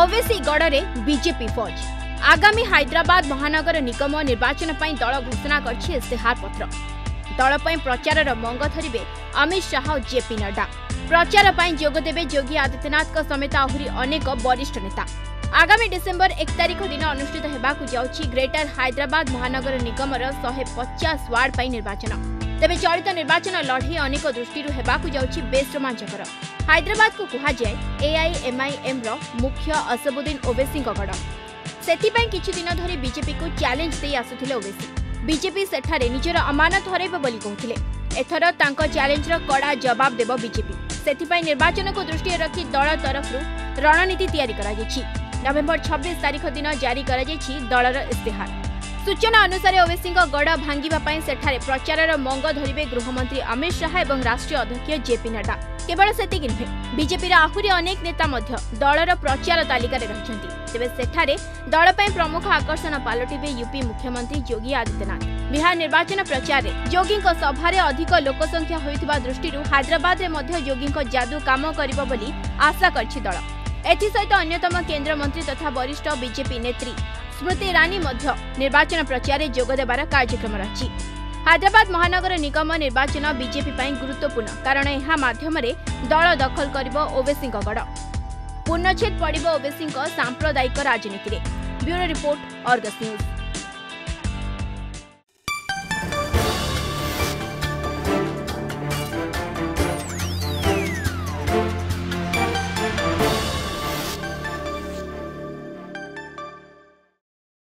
ओवैसी गड़े बीजेपी फौज। आगामी हैदराबाद महानगर निगम निर्वाचन पर दल घोषणा करछि इस्तेहार पत्र। दल पर प्रचारर मंग धरवे अमित शाह और जेपी नड्डा। प्रचार पर जोगदेवे योगी आदित्यनाथ समेत आहरी अनेक वरिष्ठ नेता। आगामी डिसेंबर 1 तारिख दिन अनुष्ठित होगाकू जाउछि ग्रेटर हैदराबाद महानगर निगमर 150 वार्ड पर निर्वाचन। तेबे चलित निर्वाचन लड़े अनेक दृष्टि होगाकू जाउछि बेस रोमांचकर। हैदराबाद को कहुए AIMIM मुख्य असदुद्दीन ओवैसी गढ़। सेथिपाई किछि दिन धरि बीजेपी को चैलेंज दे आसुथिले ओवैसी। बीजेपी सेठारे निजर अमानत हरैब बोली कहथिले। एथर तांको चैलेंजर कड़ा जवाब देबो बीजेपी। सेथिपाई निर्वाचन को दृष्टि रखि दल तरफरु रणनीति तैयारी करा जाइछि। नवेम्बर 26 तारिख दिन जारी दलर इस्तेहार। सूचना अनुसार ओवैसी गड़ भांगा सेठारे प्रचारर मंग धरवे गृहमंत्री अमित शाह और राष्ट्रीय अध्यक्ष जेपी नड्डा। केवल से नुहे बीजेपी आहुरी अनेक नेता दलर प्रचार तालिका रही। तेज सेठारे दल पर प्रमुख आकर्षण पलटिवे यूपी मुख्यमंत्री योगी आदित्यनाथ। बिहार निर्वाचन प्रचार में योगी सभार अधिक लोकसंख्या होता दृष्टि हैदराबाद में योगी जादू काम कर आशा कर दल। एथिसहित अन्यतम केंद्र मंत्री तथा वरिष्ठ बीजेपी नेत्री स्मृति इरानी निर्वाचन प्रचार जोग देबार कार्यक्रम रही। हैदराबाद महानगर निगम निर्वाचन बीजेपी पर गुरुत्वपूर्ण कारण यह माध्यम दल दखल कर ओवैसी गढ़ पूर्णछेद पड़ो ओवैसी सांप्रदायिक राजनीति। Bureau report Argus news.